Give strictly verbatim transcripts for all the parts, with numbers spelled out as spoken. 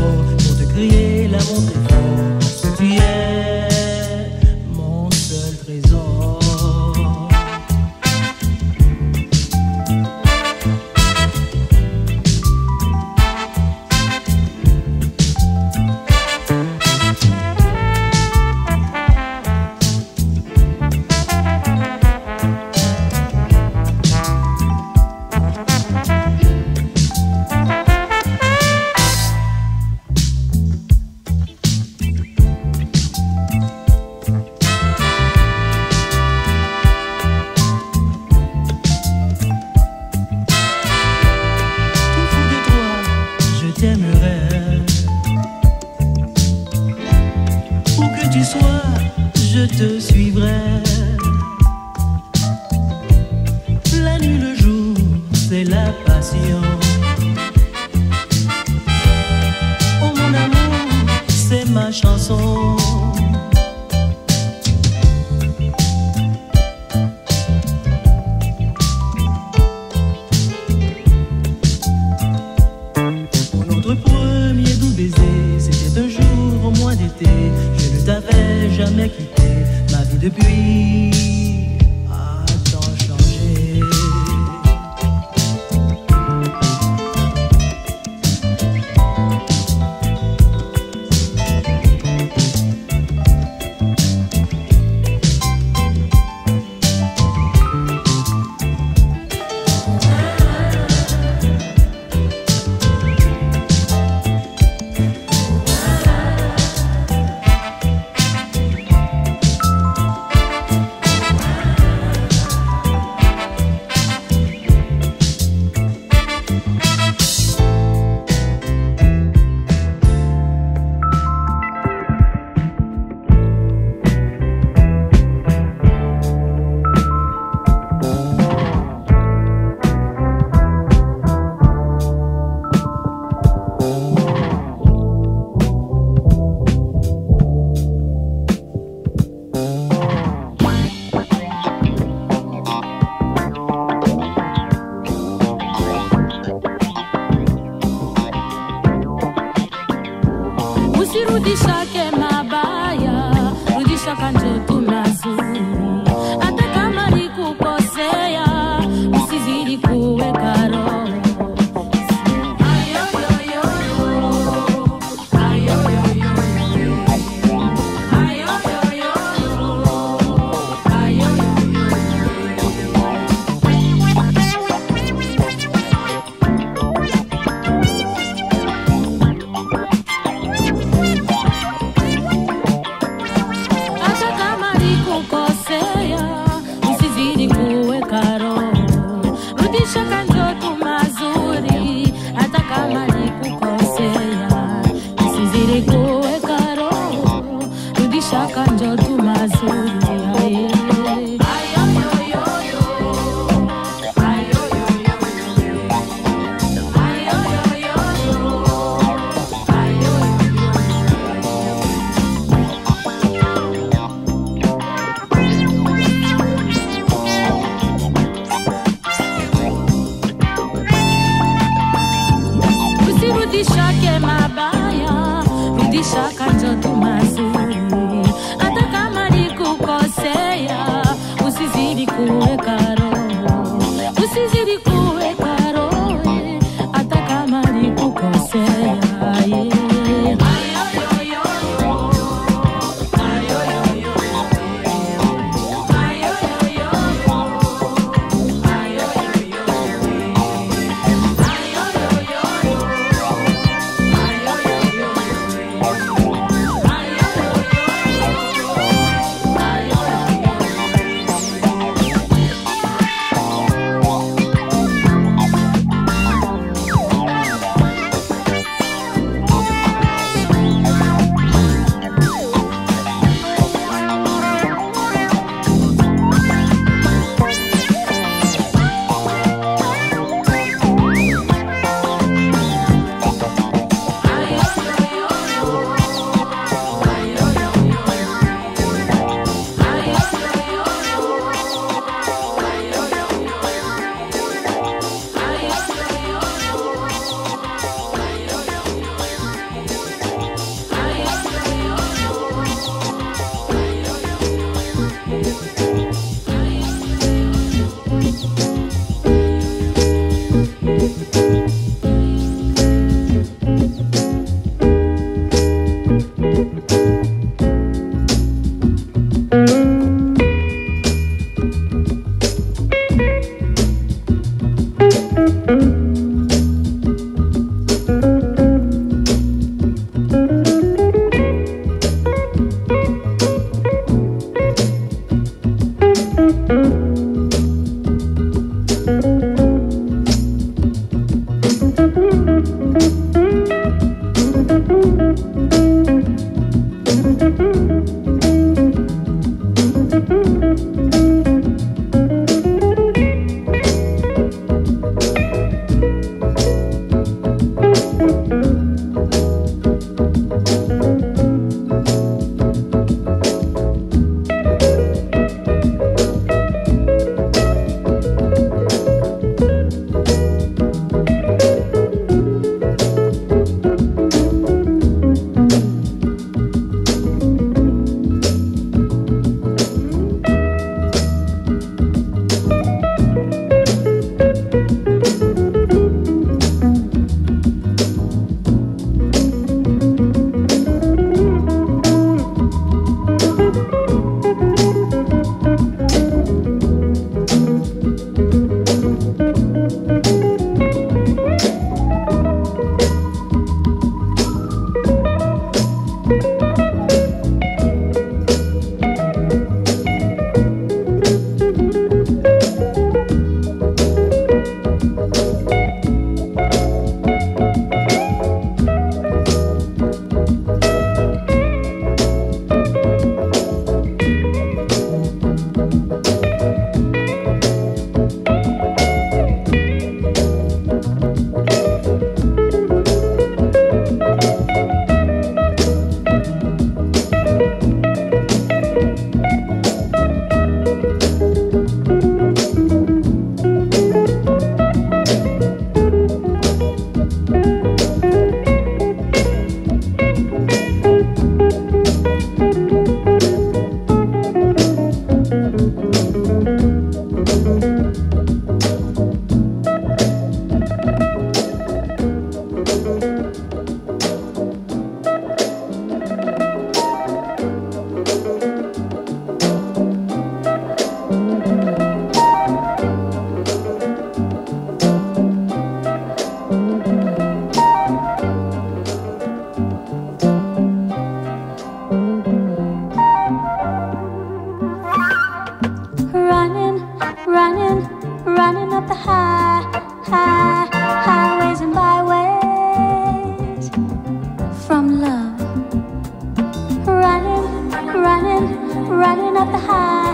fort pour te crier l'amour très fort, parce que tu es mon seul trésor. Où que tu sois, je te suivrai. La nuit, le jour, c'est la passion. Oh mon amour, c'est ma chanson. Je ne t'avais jamais quitté. Ma vie depuis a tant changé. Rudisha ke mabaya, rudisha kanjo tunazuri. Hata kama nikukosea, usizidi kuweka roho. Rudisha ke mabaya, rudisha kanjo tunazuri. Hata kama nikukosea, usizidi kuweka roho, usizidi kuweka roho, hata kama nikukosea. I from love. Running, running, running up the high,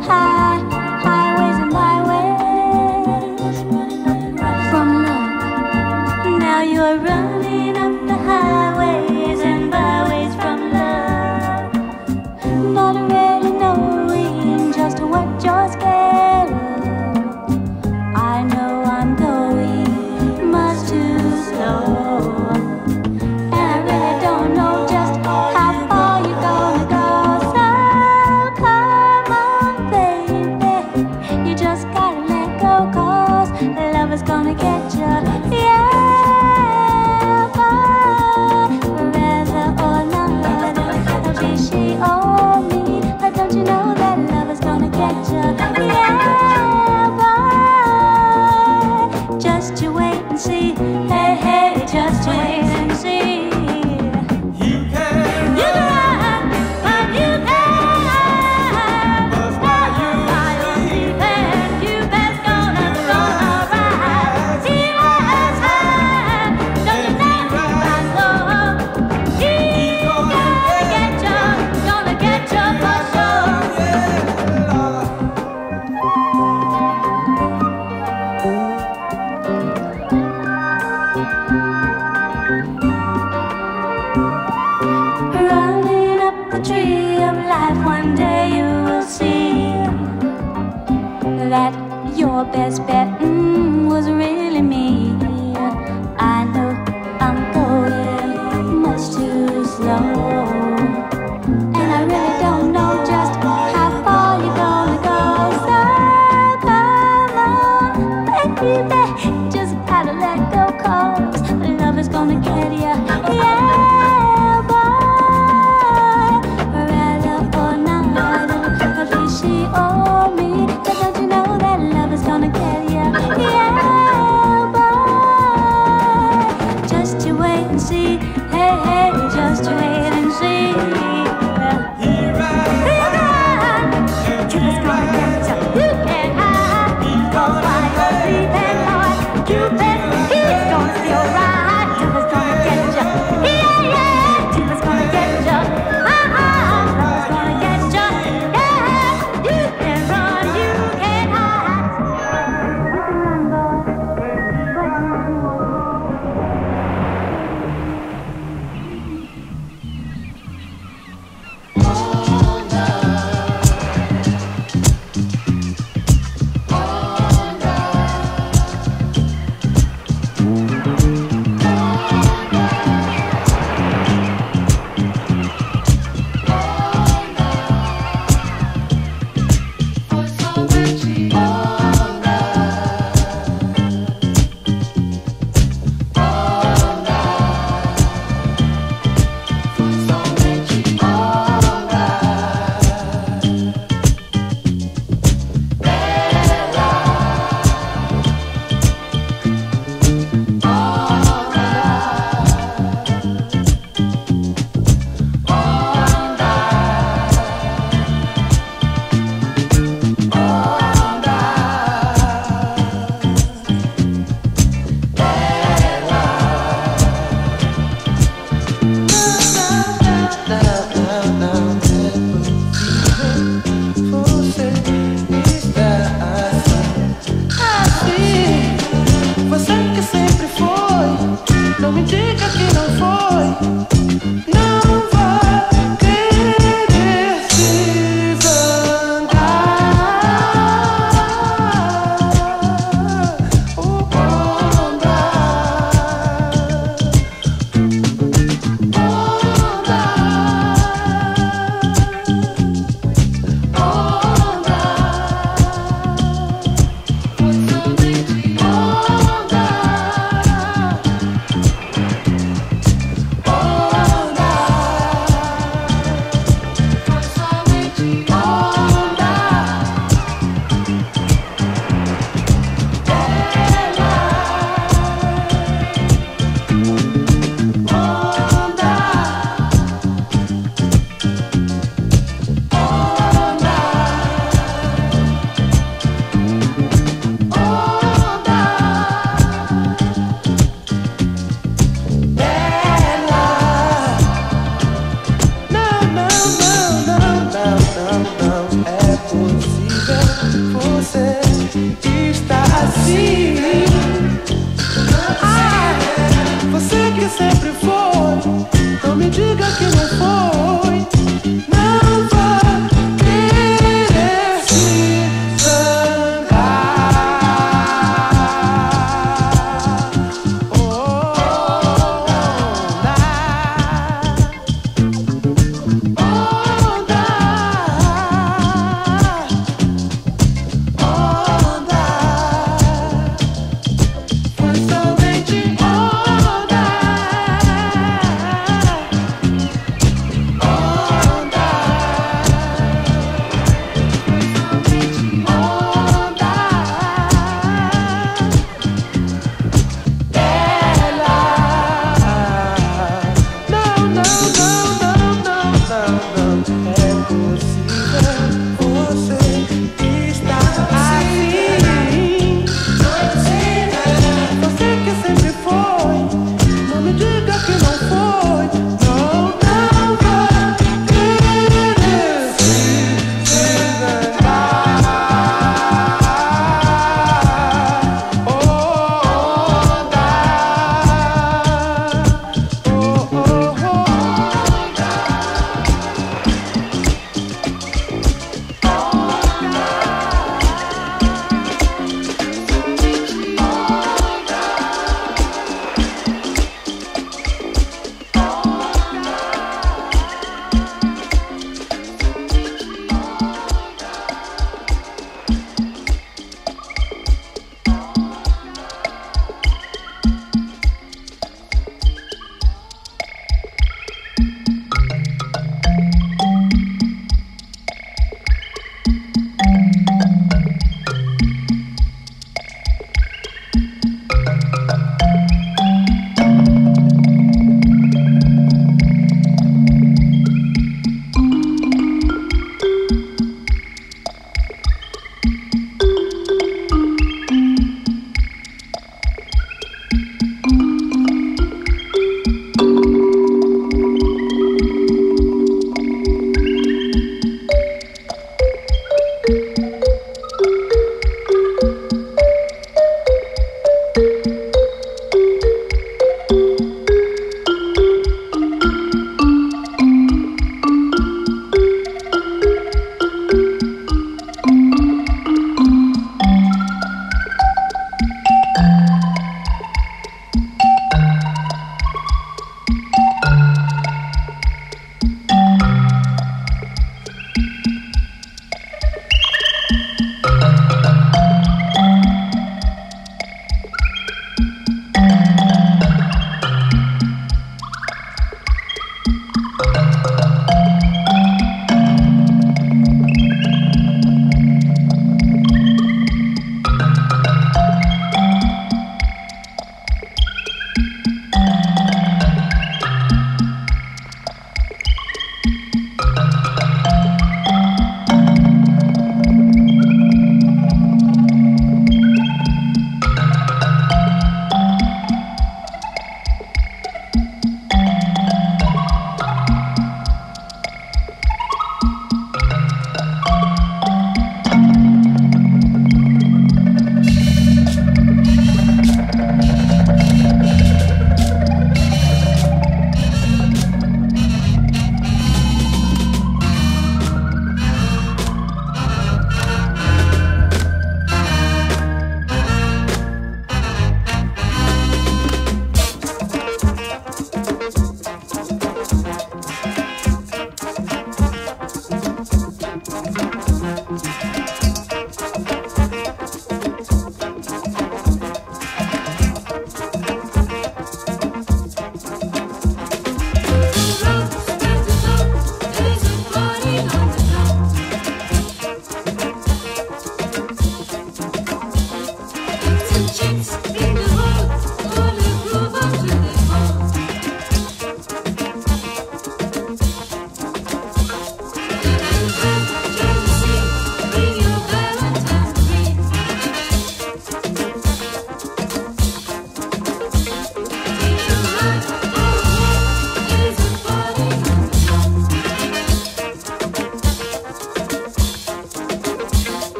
high, highways and byways. From love. Now you're running up the highways and byways from love. Not really knowing just what you're scared of. I know I'm going much too slow. See, hey, hey, just wait and see. You can, you can, but you can't. That's why you can. You best gonna go alright. See what's happened. Don't you never let go. He's gonna get you, gonna get you for sure. Running up the tree of life, one day you will see that your best bet mm, was really me. I know I'm going much too slow, and I really don't know just how far you're gonna go. So come on, baby, just gotta let go, 'cause love is gonna get you, yeah. See, hey, hey, just wait and see. Here I am. You gonna get you. You and I. Don't lie, don't be that hard. You bet he's gonna be alright. Devil's gonna get you. Yeah, yeah. Devil's gonna get you. Ah, ah. Devil's gonna get you. Yeah. You can run, you can hide. You can run, boy.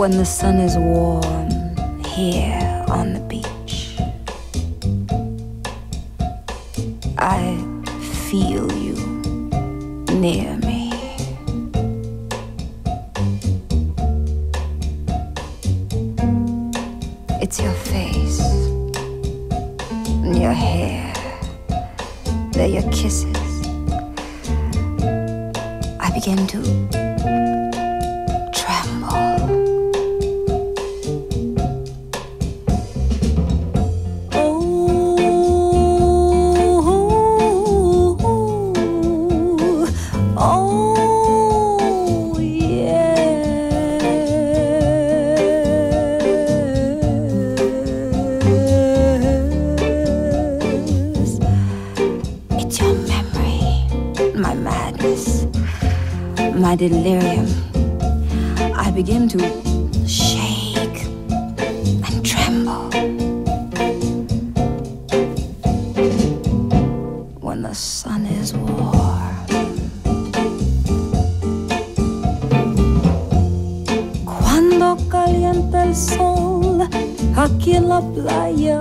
When the sun is warm here on the beach, I feel you near me. It's your face and your hair, they're your kisses. I begin to tremble. My madness, my delirium, I begin to shake and tremble. When the sun is warm, cuando calienta el sol aquí en la playa,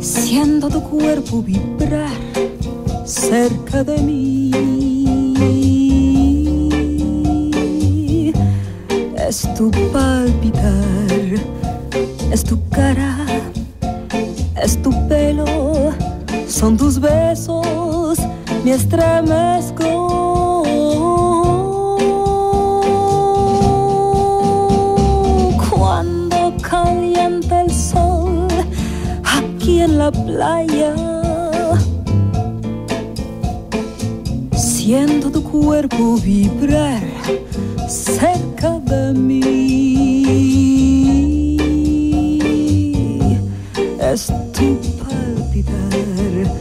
siento tu cuerpo vibrar cerca de mí. Es tu palpitar, es tu cara, es tu pelo, son tus besos, me estremezco. La playa, siento tu cuerpo vibrar cerca de mí. Es tu palpitar,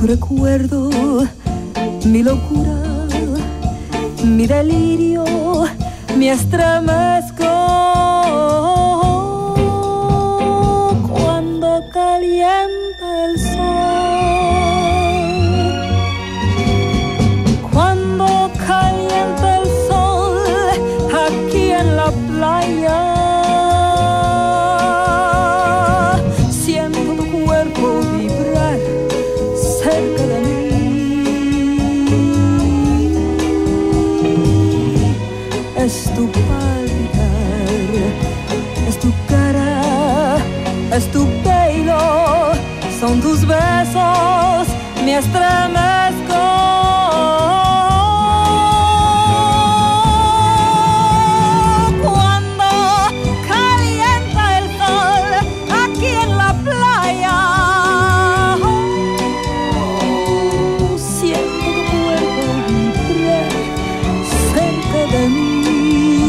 tu recuerdo, mi locura, mi delirio, mi estremezco. Es tu palpitar, es tu cara, es tu pelo, son tus besos, me estremezco. Thank you.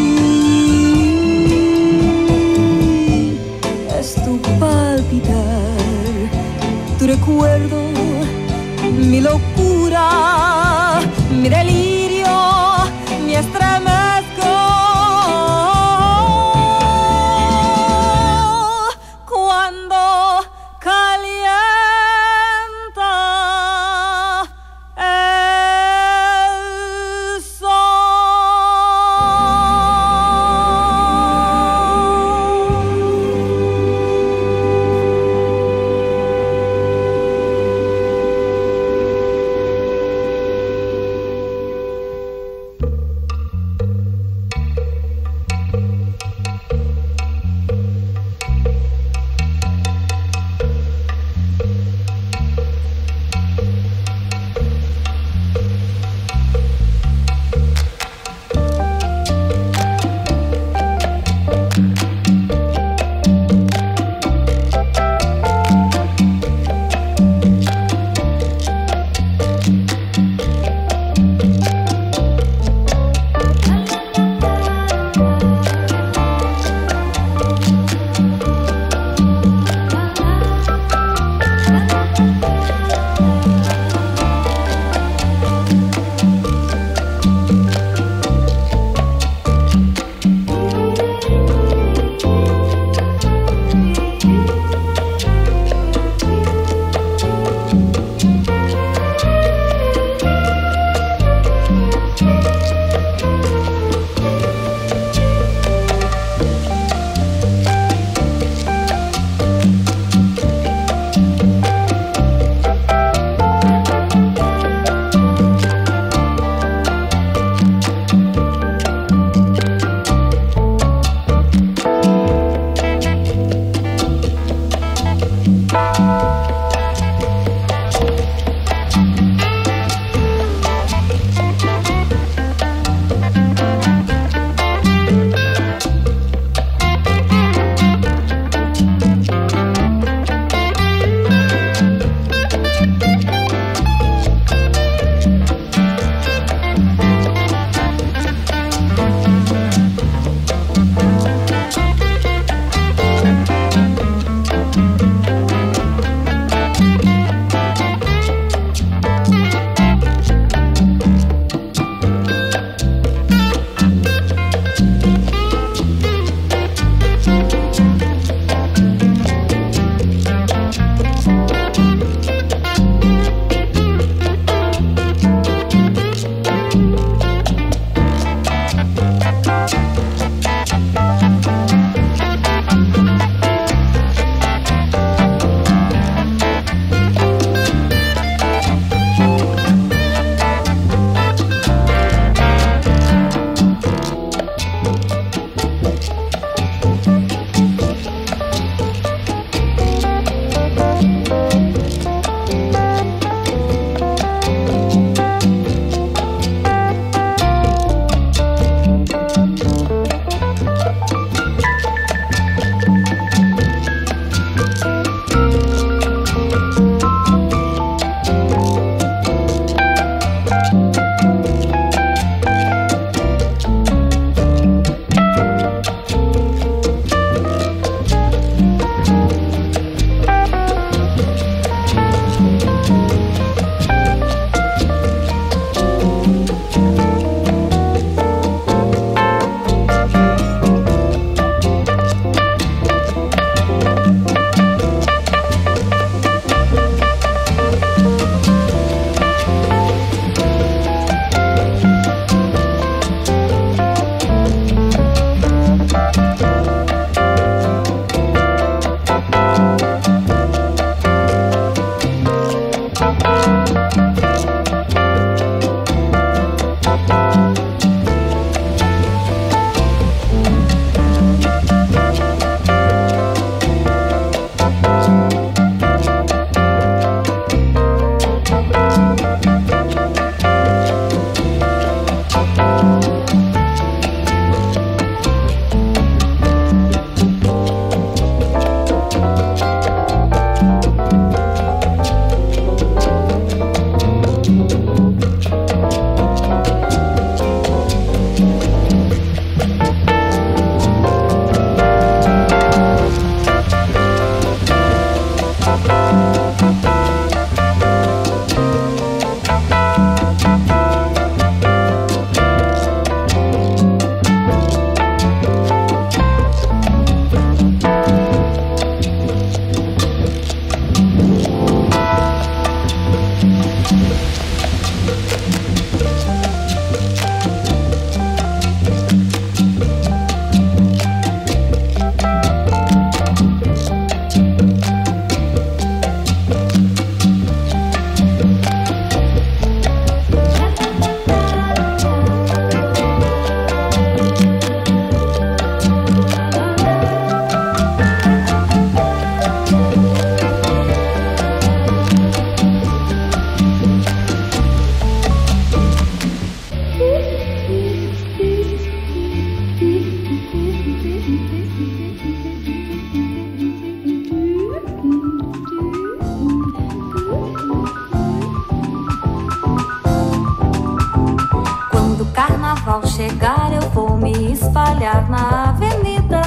trabalhar na avenida.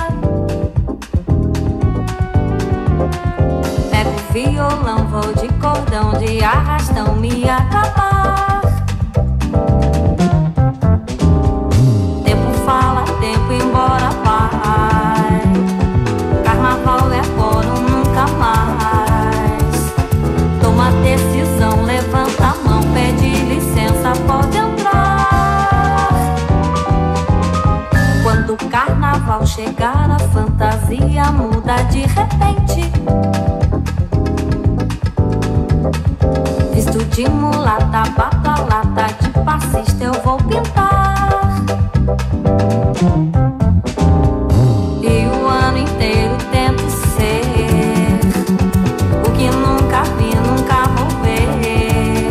Pego o violão, vou de cordão, de arrastão me acabar. Tempo fala, tempo embora vai. Carnaval é agora ou nunca mais. Toma decisão, levanta a mão, pede licença, pode entrar. Quando o carnaval chegar, a fantasia muda de repente. Visto de mulata, batalata, de passista eu vou pintar. E o ano inteiro tento ser o que nunca vi, nunca vou ver.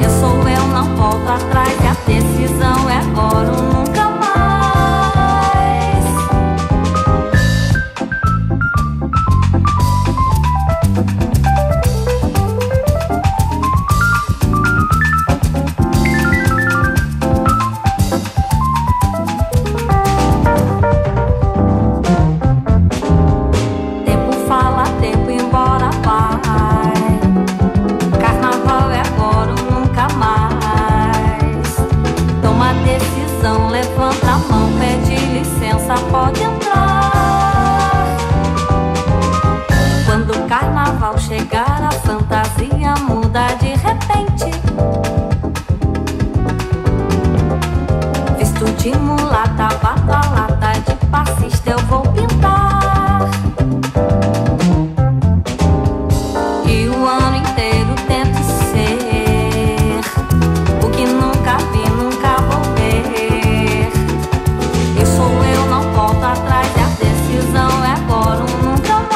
Eu sou eu, não volto atrás, e a decisão é agora ou nunca mais. Tempo fala, tempo embora vai. Carnaval é agora ou nunca mais. Toma decisão, levanta a mão, pede licença, pode entrar. Quando o carnaval chegar, a fantasia muda de repente. Visto de mulata, batalata, de passista eu vou pintar. E o ano inteiro tento ser o que nunca vi, nunca vou ver. Eu sou eu, não volto atrás, e a decisão é agora ou nunca mais.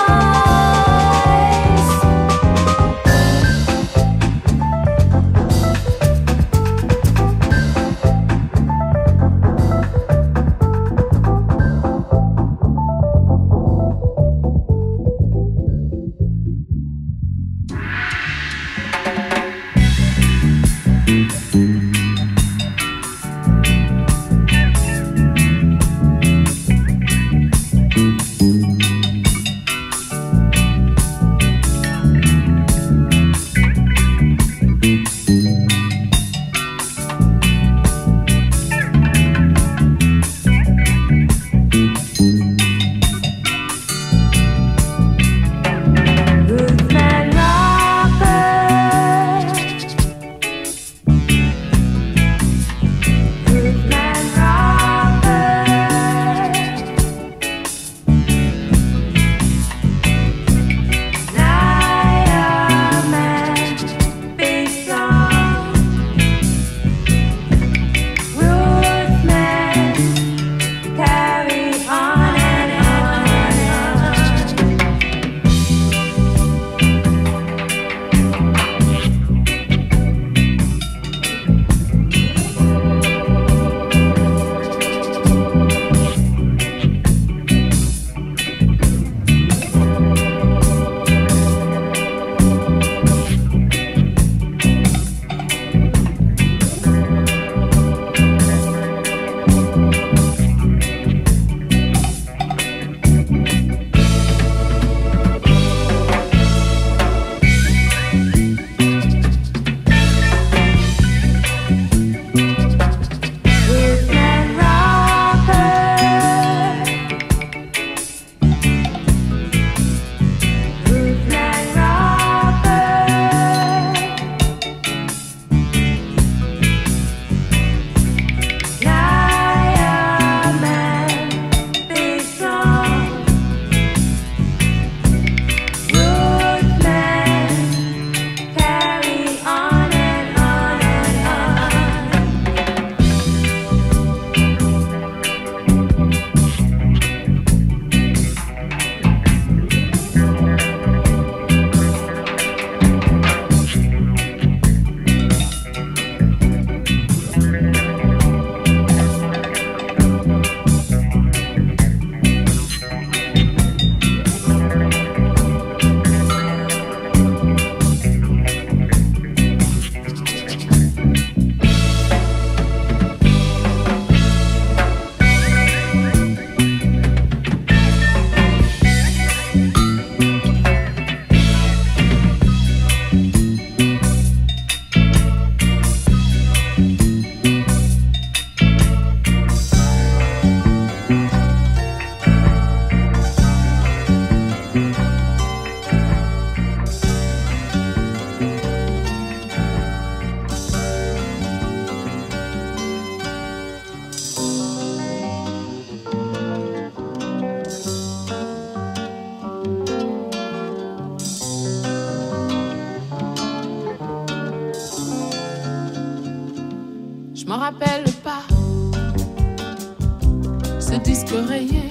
ce disque rayé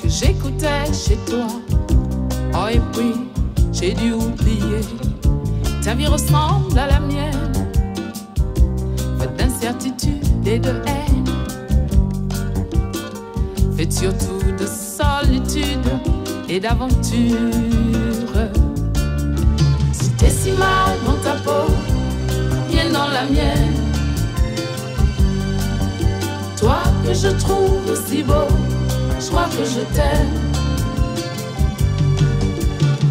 que j'écoutais chez toi. Oh, et puis j'ai dû oublier. Ta vie ressemble à la mienne, faute d'incertitude et de haine, faite surtout de solitude et d'aventure. Si t'es si mal dans ta peau, viens dans la mienne. Toi que je trouve si beau, je crois que je t'aime.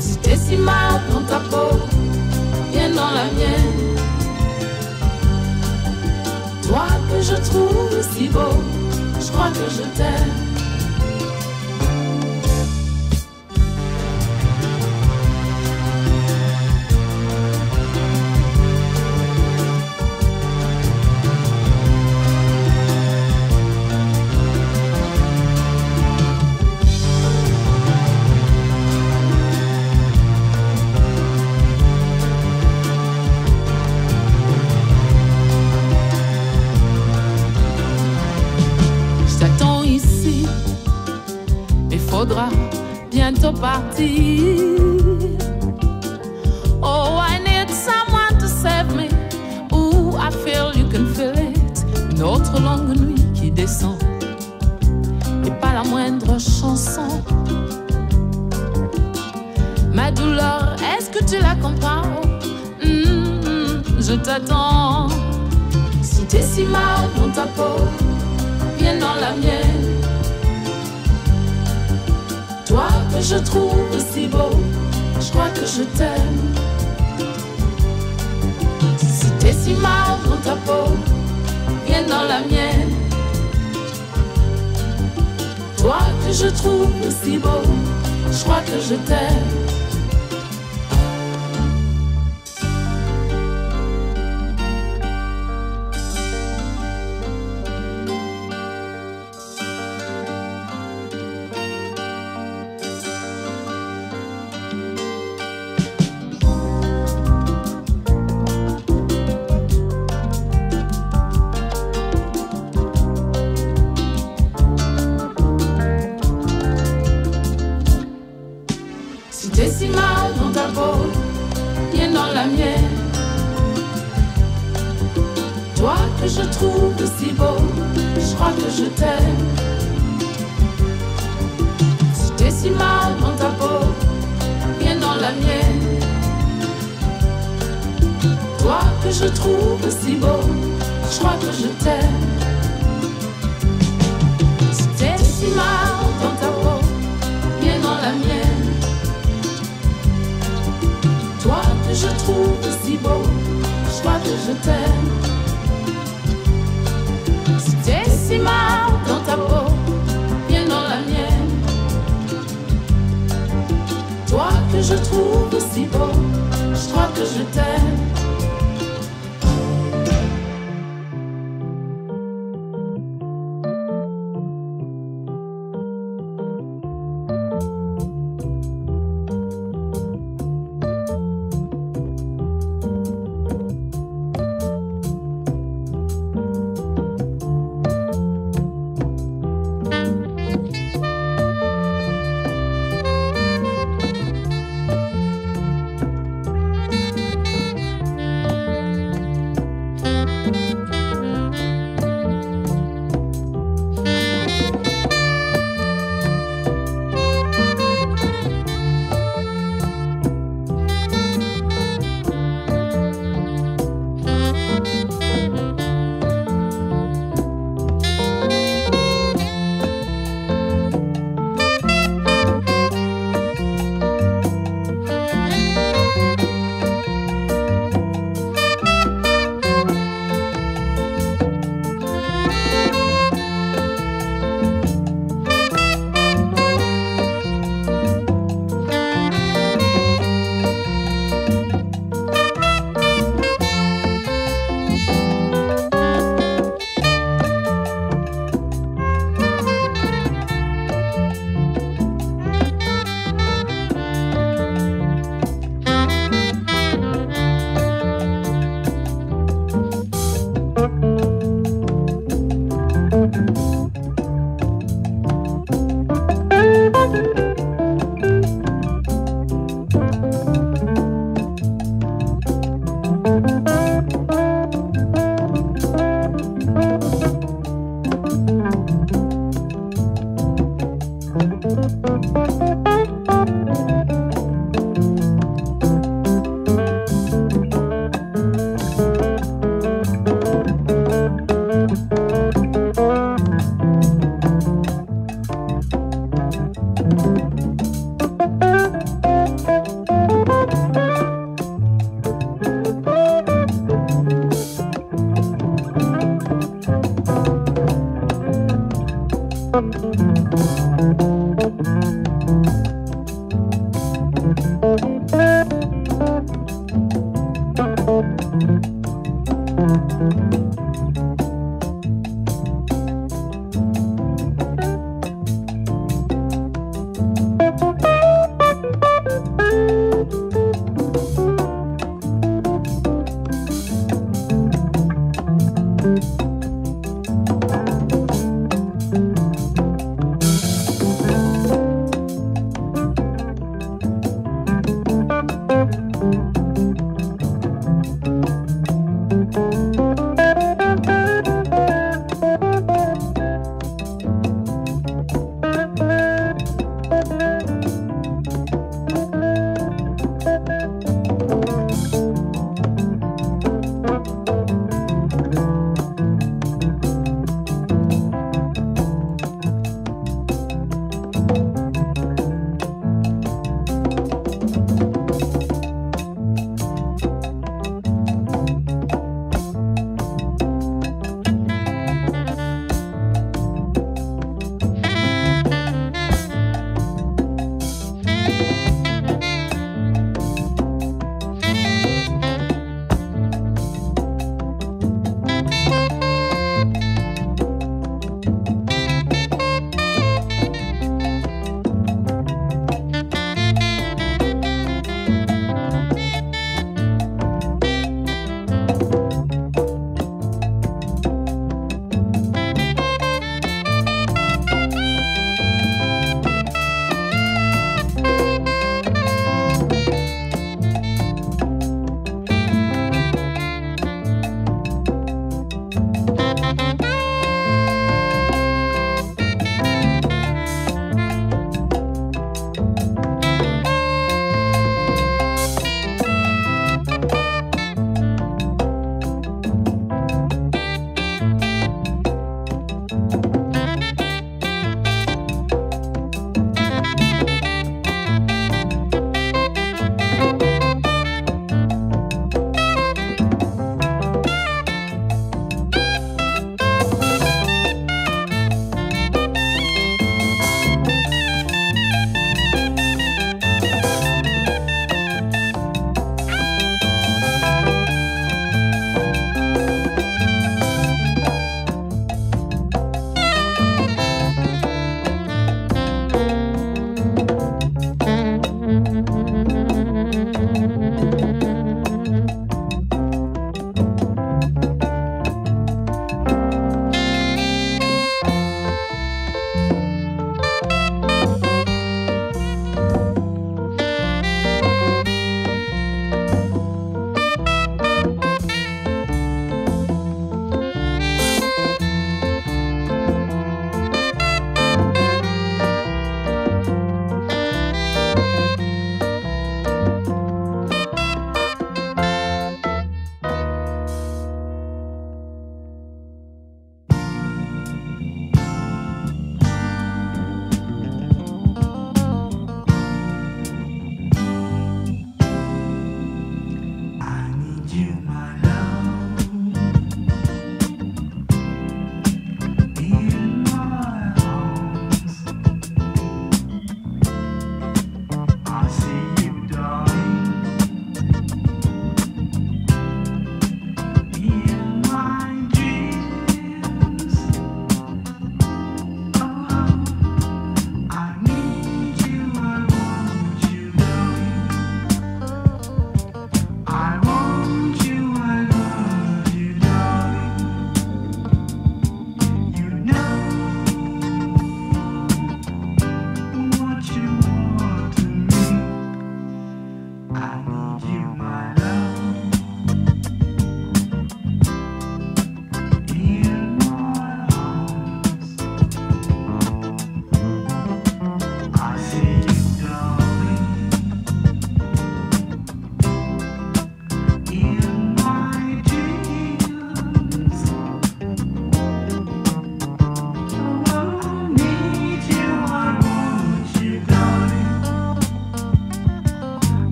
Si t'es si mal dans ta peau, viens dans la mienne. Toi que je trouve si beau, je crois que je t'aime. Faudra bientôt partir. Oh, I need someone to save me. Ooh, I feel you can feel it. Une autre longue nuit qui descend, et pas la moindre chanson. Ma douleur, est-ce que tu la comprends? Mm-hmm, je t'attends. Si t'es si mal dans ta peau, viens dans la mienne. Toi que je trouve si beau, je crois que je t'aime. Si t'es si mal dans ta peau, viens dans la mienne. Toi que je trouve si beau, je crois que je t'aime. Si t'es si mal dans ta peau, viens dans la mienne. Toi que je trouve si beau, je crois que je t'aime. Si t'es si mal dans ta peau, viens dans la mienne. Toi que je trouve si beau, je crois que je t'aime. Si t'es si mal dans ta peau, viens dans la mienne. Toi que je trouve si beau, je crois que je t'aime. Si t'es si mal dans ta peau, viens dans la mienne. Toi que je trouve si beau, je crois que je t'aime.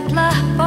faites-la.